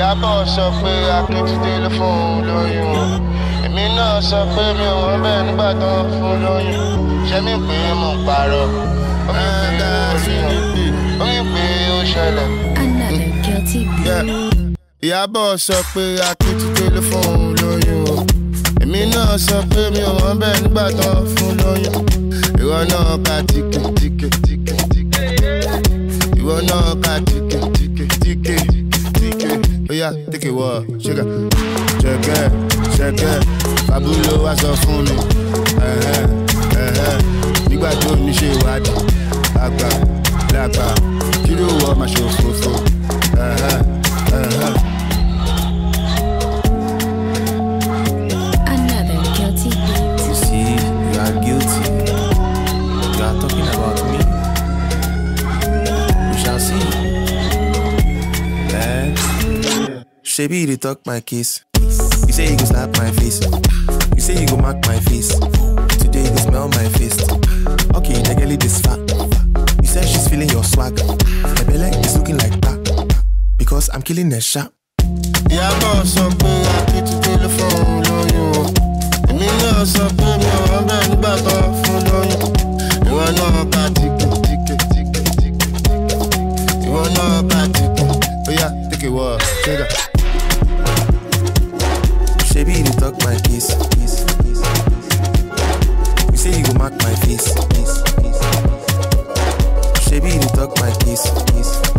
Jag bara chaufför, jag kan inte telefon lojor. Min har chaufför, min har vän bara tar från lojor. Känn min pe mon paro, min pe o shala. Another guilty plea. Jag bara chaufför, jag kan inte telefon lojor. Min har chaufför, min har vän bara tar från lojor. You are not a ticket, ticket, ticket, ticket. You are not a ticket, ticket, ticket. Oh yeah, take it what? Check it. Fabulo was a funny. You got to me, she watch. Lapa. You do what my show for. Another guilty beat. You see, you are guilty. You are talking about me. We shall see. Baby, they talk my case. You say you go slap my face. You say you go mark my face. Today you go smell my face. Okay, the girl is fat. You say she's feeling your swag. My belly is looking like that because I'm killing the shark. Yeah, I got something I need to telephone on you. I mean, I got something I'm running back off on you. You are not about ticket. You are not about ticket. Oh yeah, take it what? Take it. Baby, they talk my case. You say you go mark my face. Baby, they talk my case.